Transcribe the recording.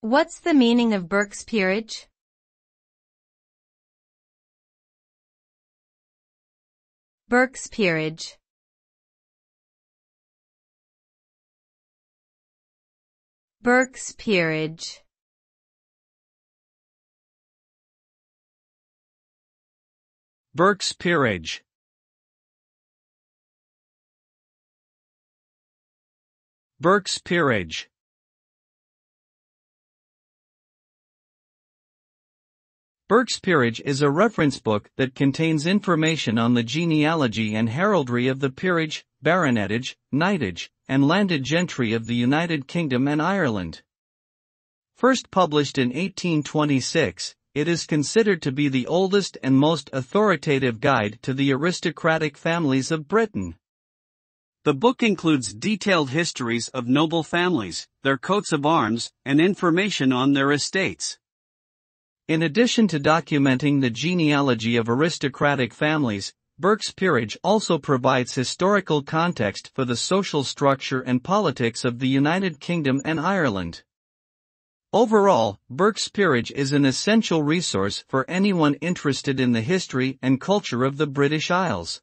What's the meaning of Burke's Peerage? Burke's Peerage. Burke's Peerage. Burke's Peerage. Burke's Peerage. Burke's Peerage is a reference book that contains information on the genealogy and heraldry of the peerage, baronetage, knightage, and landed gentry of the United Kingdom and Ireland. First published in 1826, it is considered to be the oldest and most authoritative guide to the aristocratic families of Britain. The book includes detailed histories of noble families, their coats of arms, and information on their estates. In addition to documenting the genealogy of aristocratic families, Burke's Peerage also provides historical context for the social structure and politics of the United Kingdom and Ireland. Overall, Burke's Peerage is an essential resource for anyone interested in the history and culture of the British Isles.